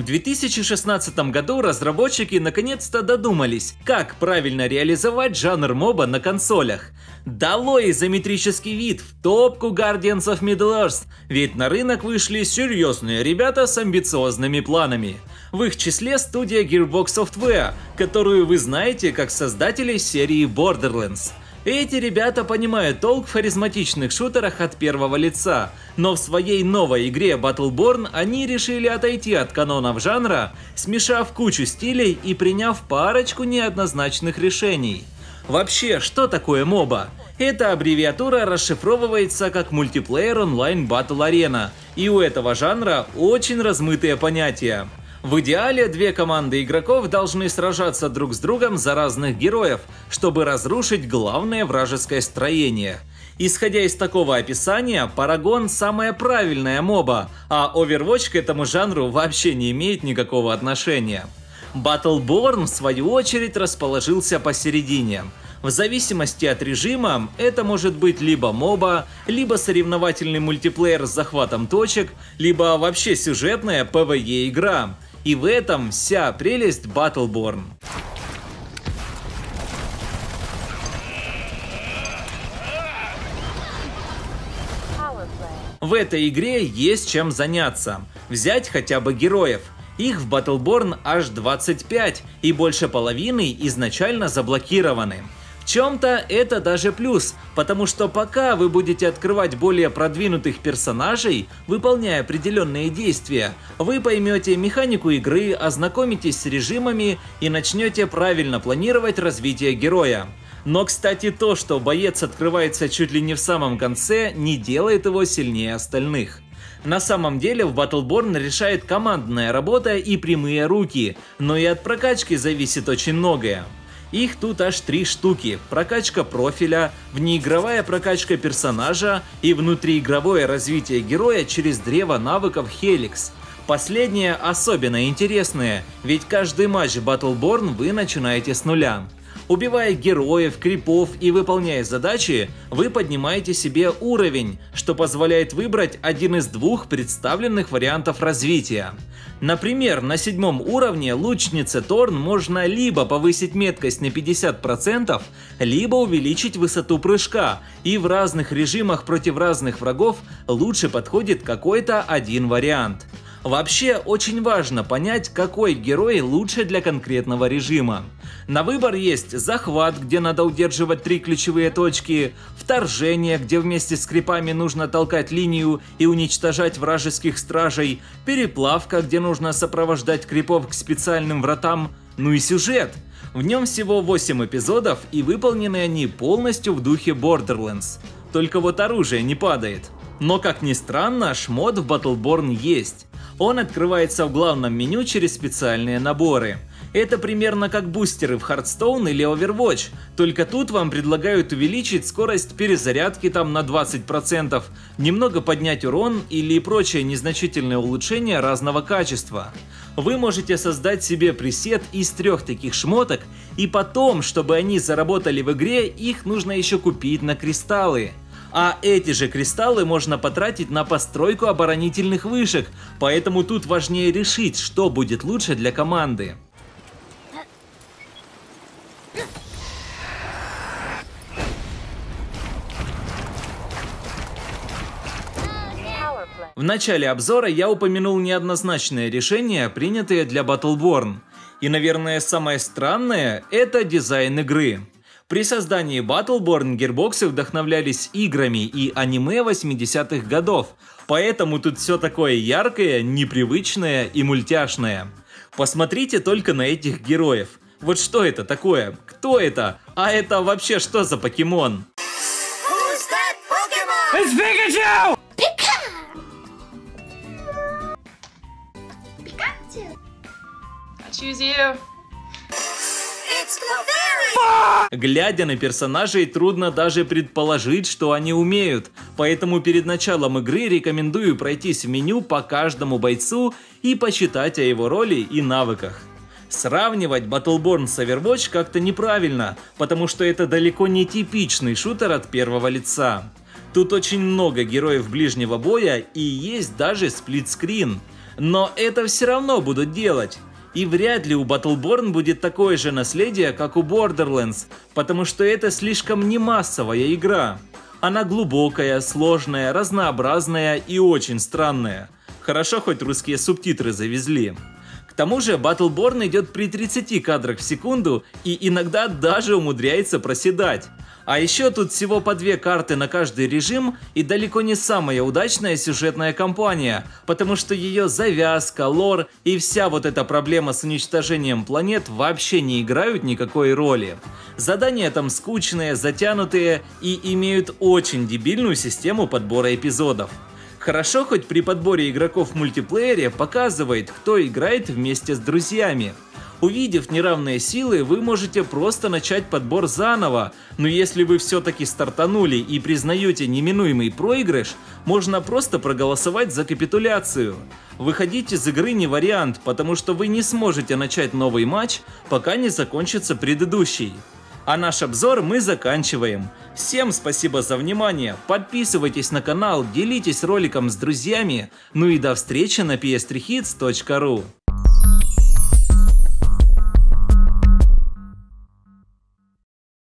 В 2016 году разработчики наконец-то додумались, как правильно реализовать жанр моба на консолях. Дало изометрический вид в топку Guardians of Middle Earth, ведь на рынок вышли серьезные ребята с амбициозными планами. В их числе студия Gearbox Software, которую вы знаете как создателей серии Borderlands. Эти ребята понимают толк в харизматичных шутерах от первого лица, но в своей новой игре Battleborn они решили отойти от канонов жанра, смешав кучу стилей и приняв парочку неоднозначных решений. Вообще, что такое моба? Эта аббревиатура расшифровывается как мультиплеер онлайн батл арена, и у этого жанра очень размытые понятия. В идеале две команды игроков должны сражаться друг с другом за разных героев, чтобы разрушить главное вражеское строение. Исходя из такого описания, Paragon – самая правильная моба, а Overwatch к этому жанру вообще не имеет никакого отношения. Battleborn, в свою очередь, расположился посередине. В зависимости от режима, это может быть либо моба, либо соревновательный мультиплеер с захватом точек, либо вообще сюжетная PvE игра. И в этом вся прелесть Battleborn. В этой игре есть чем заняться. Взять хотя бы героев. Их в Battleborn аж 25, и больше половины изначально заблокированы. В чем-то это даже плюс, потому что пока вы будете открывать более продвинутых персонажей, выполняя определенные действия, вы поймете механику игры, ознакомитесь с режимами и начнете правильно планировать развитие героя. Но, кстати, то, что боец открывается чуть ли не в самом конце, не делает его сильнее остальных. На самом деле в Battleborn решает командная работа и прямые руки, но и от прокачки зависит очень многое. Их тут аж 3 штуки – прокачка профиля, внеигровая прокачка персонажа и внутриигровое развитие героя через древо навыков Helix. Последнее особенно интересное, ведь каждый матч Battleborn вы начинаете с нуля. Убивая героев, крипов и выполняя задачи, вы поднимаете себе уровень, что позволяет выбрать один из двух представленных вариантов развития. Например, на 7-м уровне лучнице Thorn можно либо повысить меткость на 50%, либо увеличить высоту прыжка, и в разных режимах против разных врагов лучше подходит какой-то один вариант. Вообще, очень важно понять, какой герой лучше для конкретного режима. На выбор есть захват, где надо удерживать 3 ключевые точки, вторжение, где вместе с крипами нужно толкать линию и уничтожать вражеских стражей, переплавка, где нужно сопровождать крипов к специальным вратам, ну и сюжет. В нем всего 8 эпизодов, и выполнены они полностью в духе Borderlands. Только вот оружие не падает. Но, как ни странно, шмот в Battleborn есть. Он открывается в главном меню через специальные наборы. Это примерно как бустеры в Hearthstone или Overwatch, только тут вам предлагают увеличить скорость перезарядки там на 20%, немного поднять урон или прочие незначительные улучшения разного качества. Вы можете создать себе пресет из 3 таких шмоток, и потом, чтобы они заработали в игре, их нужно еще купить на кристаллы. А эти же кристаллы можно потратить на постройку оборонительных вышек, поэтому тут важнее решить, что будет лучше для команды. В начале обзора я упомянул неоднозначные решения, принятые для Battleborn. И, наверное, самое странное – это дизайн игры. При создании Battleborn гирбоксы вдохновлялись играми и аниме 80-х годов, поэтому тут все такое яркое, непривычное и мультяшное. Посмотрите только на этих героев. Вот что это такое? Кто это? А это вообще что за покемон? It's Pikachu! Pikachu! I choose you. Глядя на персонажей, трудно даже предположить, что они умеют, поэтому перед началом игры рекомендую пройтись в меню по каждому бойцу и почитать о его роли и навыках. Сравнивать Battleborn с Overwatch как-то неправильно, потому что это далеко не типичный шутер от первого лица. Тут очень много героев ближнего боя и есть даже сплитскрин. но это все равно будут делать. И вряд ли у Battleborn будет такое же наследие, как у Borderlands, потому что это слишком не массовая игра. Она глубокая, сложная, разнообразная и очень странная. Хорошо, хоть русские субтитры завезли. К тому же Battleborn идет при 30 кадрах в секунду и иногда даже умудряется проседать. А еще тут всего по 2 карты на каждый режим и далеко не самая удачная сюжетная кампания, потому что ее завязка, лор и вся вот эта проблема с уничтожением планет вообще не играют никакой роли. Задания там скучные, затянутые и имеют очень дебильную систему подбора эпизодов. Хорошо, хоть при подборе игроков в мультиплеере показывает, кто играет вместе с друзьями. Увидев неравные силы, вы можете просто начать подбор заново, но если вы все-таки стартанули и признаете неминуемый проигрыш, можно просто проголосовать за капитуляцию. Выходить из игры не вариант, потому что вы не сможете начать новый матч, пока не закончится предыдущий. А наш обзор мы заканчиваем. Всем спасибо за внимание, подписывайтесь на канал, делитесь роликом с друзьями, ну и до встречи на PS3Hits.ru.